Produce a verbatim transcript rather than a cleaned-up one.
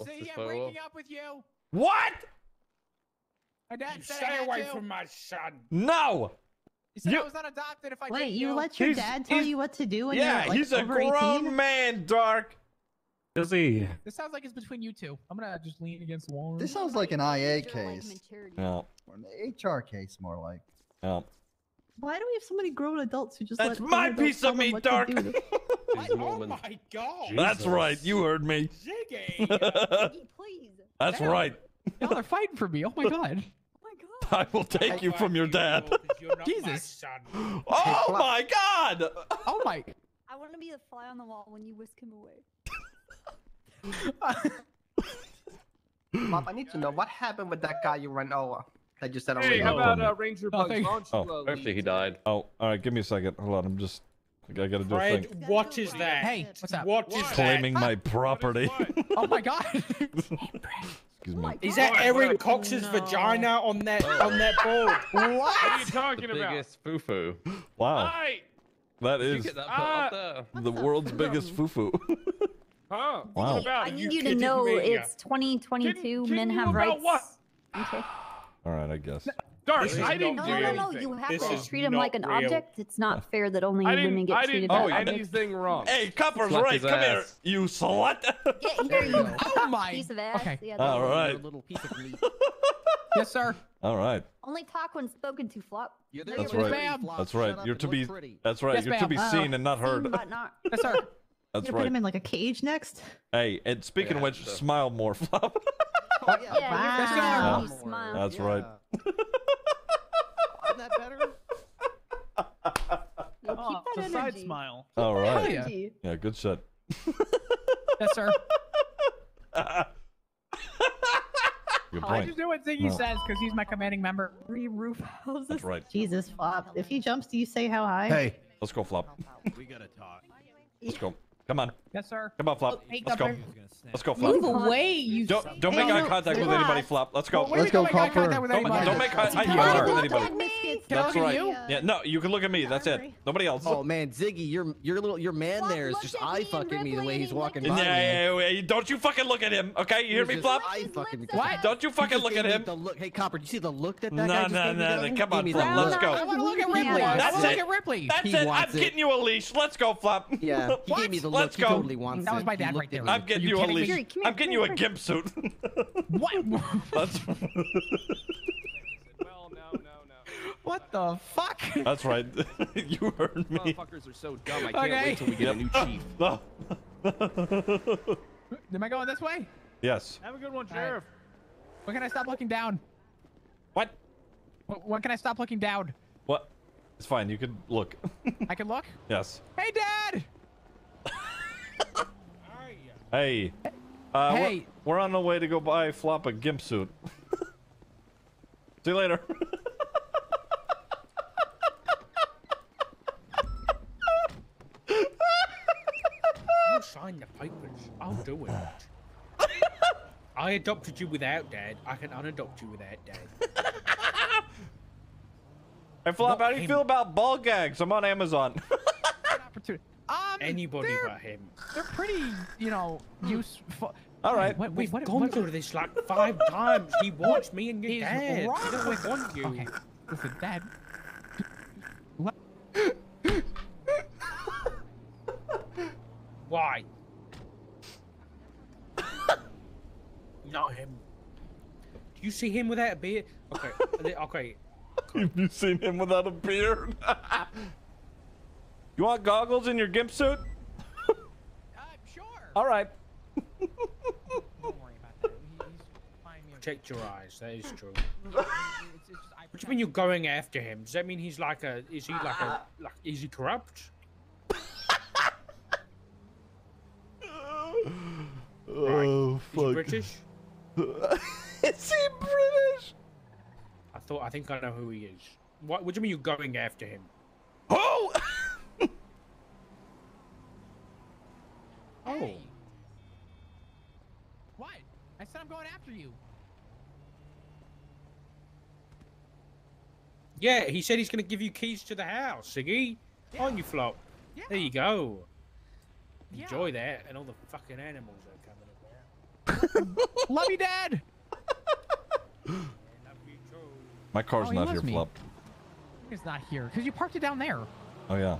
Ziggy, I'm breaking up with you. What? My dad said stay away from my son. No. He said I was not adopted if I didn't. Wait, you let your dad tell you what to do when you're like over eighteen? Yeah, he's a grown man, Dark. Does he? This sounds like it's between you two. I'm gonna just lean against the wall. This sounds like an I A case. Yeah. Or an H R case, more like. Yeah. Why do we have so many grown adults who just that's let my piece of meat, Dark? Oh my god. Jesus. That's right. You heard me. Ziggy. Ziggy, please. That's damn right. Y'all no, are fighting for me. Oh my god. I will take I you from your you dad. Jesus. My oh my god. Oh my. I want to be a fly on the wall when you whisk him away. Mom, I need to know what happened with that guy you ran over. That you said hey, how about uh, Ranger Buggs? Oh, oh, after he died. Oh, all right. Give me a second. Hold on. I'm just. I gotta do Fred, a thing. What is that? Hey, what's up? What is claiming that? My property. Oh my god. Excuse me. Is that Aaron Cox's no. vagina on that on that board? What? What are you talking the about? Biggest foo-foo. Wow. Right. That is that uh, the what's world's biggest foo-foo. Huh? Wow. About? I need you, you to know me? It's twenty twenty-two. Men have rights. What? Okay. All right, I guess. Dark, this I didn't no, do no, no, anything. You have this to treat him like an real object. It's not fair that only women get treated as objects. I didn't do anything wrong. Hey, Copper's right. Come here, you slut. Yeah, here you go. Oh my. Piece of ass. Okay. Yeah, all right. Little piece of meat. Yes, sir. All right. Only talk when spoken to, Flop. Yeah, that's right. Bam. That's right. You're to be. Pretty. That's right. Yes, you're ma'am. to be seen uh, and not heard. But not. Yes, sir. That's right. Put him in like a cage next. Hey, and speaking of which, smile more, Flop. Oh, yeah. Yeah, wow. Smile. That's yeah. right. Isn't that better? Yo, keep that energy. Side smile. Keep all right. Energy. Yeah, good shot. Yes, sir. Good point. I just do what Ziggy no. says because he's my commanding member. Three roof houses. That's right. Jesus, Flop. If he jumps, do you say how high? Hey, let's go, Flop. We gotta talk. Let's go. Come on. Yes, sir. Come on, Flop. Let's up, go. Her. Let's go, Flop. Move away, you don't, don't make eye contact with anybody, Flop. Let's go. Well, let's go, Copper. Don't, don't make eye contact with anybody. That's right. Yeah, no, you can look at me. That's it. Nobody else. Oh man, Ziggy, your your little your man there is just eye fucking me the way he's walking by. Yeah, yeah, yeah. Don't you fucking look at him, okay? You hear me, Flop? What? Don't you fucking look at him? Hey, Copper, do you see the look that that guy just gave me? No, no, no. Come on, Flop. Let's go. I want to look at Ripley. I want to look at Ripley. That's it. I'm getting you a leash. Let's go, Flop. Yeah. He gave me the let's go. Totally wants that was my dad right there. I'm getting you a leash. Here, here, I'm getting here, you here. a gimp suit. What? That's... What the fuck? That's right. You heard me. Motherfuckers are so dumb. I can't okay. wait till we get yep. a new chief. Oh, no. Am I going this way? Yes. Have a good one, Sheriff. Right. When can I stop looking down? What? When can I stop looking down? What? It's fine. You can look. I can look? Yes. Hey, Dad! Hey, uh, hey. We're, we're on the way to go buy Flop a gimp suit. See you later. I'll sign the papers. I'll do it. I adopted you without Dad. I can unadopt you without Dad. Hey, Flop, not how do you him. feel about ball gags? I'm on Amazon. Opportunity. Um, Anybody but him. They're pretty, you know, useful. All right. Wait, wait, wait, we've gone through this like five times. He wants me and your dad. Wrong want you. Okay. Listen, Dad. Why? Not him. Do you see him without a beard? Okay. Okay. Have you seen him without a beard? You want goggles in your gimp suit? Uh, sure. All right. Don't worry about that. He's me protect your eyes. That is true. What do you mean you're going after him? Does that mean he's like a? Is he like a? Like is he corrupt? Oh right. Fuck. Is he British? Is he British? I thought. I think I know who he is. What? What do you mean you're going after him? Oh! Oh. Hey. What? I said I'm going after you. Yeah, he said he's going to give you keys to the house, Ziggy. Yeah. Aren't you, Flop? Yeah. There you go. Enjoy yeah. that and all the fucking animals that are coming in there. Love you, Dad. My car's oh, not he here, Flop. It's not here because you parked it down there. Oh yeah.